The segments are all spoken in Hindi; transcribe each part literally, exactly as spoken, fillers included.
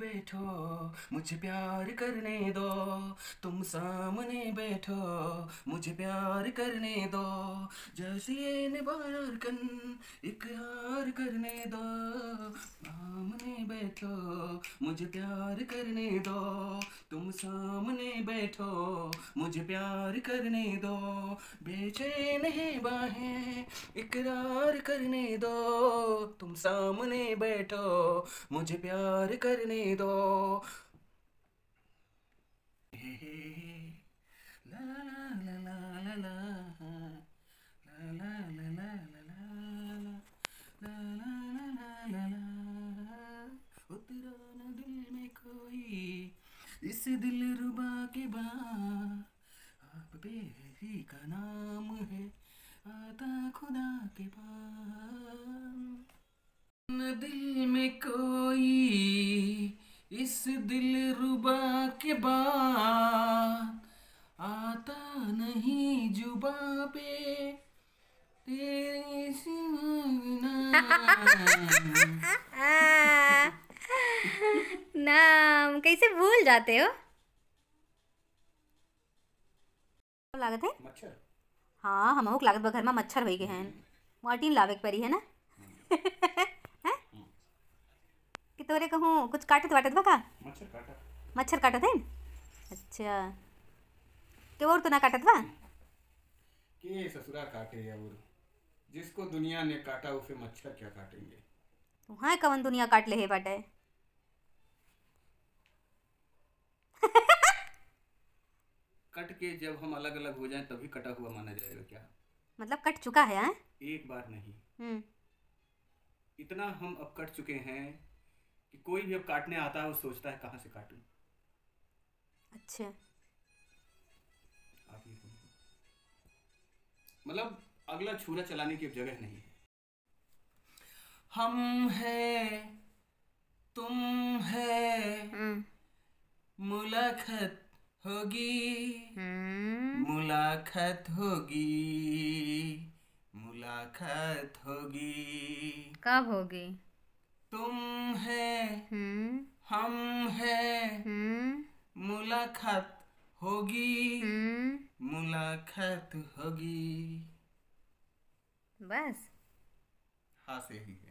बैठो, मुझे प्यार करने दो। तुम सामने बैठो, मुझे प्यार करने दो। जैसे निबारकन इकरार करने दो। सामने बैठो, मुझे प्यार करने दो। तुम सामने बैठो, मुझे प्यार करने दो। बेचैन है बाहें, इकरार करने दो। तुम सामने बैठो, मुझे प्यार करने दो। हे हे हे ला ला ला ला ला ला ला ला ला ला ला। उतरा न दिल में कोई इस दिल रुबा के बाद, आप बेरी का नाम है आता खुदा के पास। न दिल में कोई इस दिल रुबा के बाद, आता नहीं जुबा पे तेरे सिवा नाम। कैसे भूल जाते हो? लागत है मच्छर। हाँ हम लागत बा घर में मच्छर भई गए हैं। मार्टिन लावे परी है ना है? कि तोरे कहूँ कुछ काटत वाटत बा का? मच्छर काटा। मच्छर काटत है? अच्छा के और तो ना काटत बा? के ससुरा काटे या और जिसको दुनिया ने काटा उसे मच्छर क्या काटेंगे? तुहां कवन दुनिया काट ले है बाटे? कट के जब हम अलग अलग हो जाएं तभी कटा हुआ माना जाएगा क्या? मतलब कट चुका है? है? एक बार नहीं, इतना हम अब कट चुके हैं कि कोई भी अब काटने आता है वो सोचता है कहाँ से काटूं। अच्छा आप ये मतलब अगला छुरा चलाने की अब जगह नहीं है। हम है, तुम है, मुलाकात होगी, मुलाकात होगी, मुलाकात होगी। कब होगी? तुम है, हम है, मुलाकात होगी, मुलाकात होगी। बस हाँ से ही है।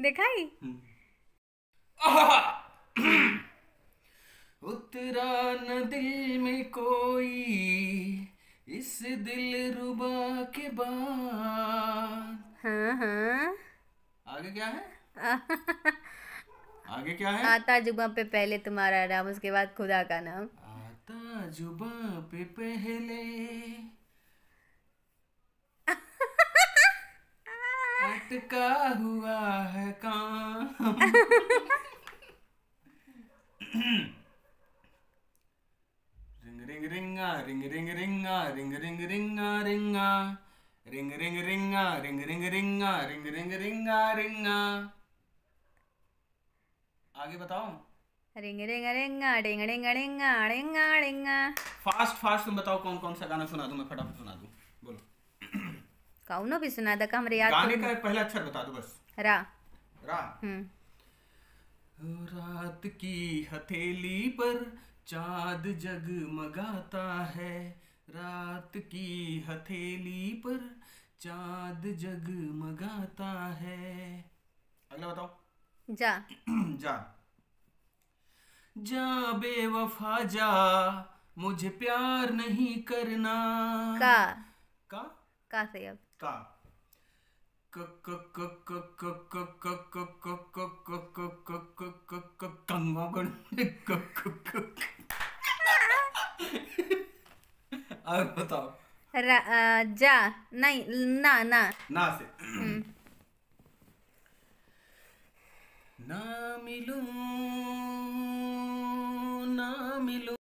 दिखाई उतरा न दिल में कोई इस दिल रुबा के बाद। हाँ हाँ आगे क्या है? आगे क्या है? आता जुबा पे पहले तुम्हारा नाम, उसके बाद खुदा का नाम। आता जुबा पे पहले रात का हुआ है काम। Ring ring ringa ring ring ringa ring ring ringa ringa ring ring ringa ring ring ringa ring ring ringa ringa. आगे बताओ। Ring ring ringa ring ring ringa ringa रिंगा। फास्ट फास्ट तुम बताओ कौन कौन सा गाना सुना दूं मैं, फटाफट सुना दूं, बोलो। कौनो भी सुना दो, हमरे याद गाने का पहला अक्षर बता दो बस। रा रा। रात की हथेली पर चाँद जगमगाता है, रात की हथेली पर चाँद जगमगाता है। अगला बताओ। जा जा जा बेवफा जा, मुझे प्यार नहीं करना। का का का से अब का और बताओ। जा नहीं ना ना ना से ना मिलूं ना मिलूं।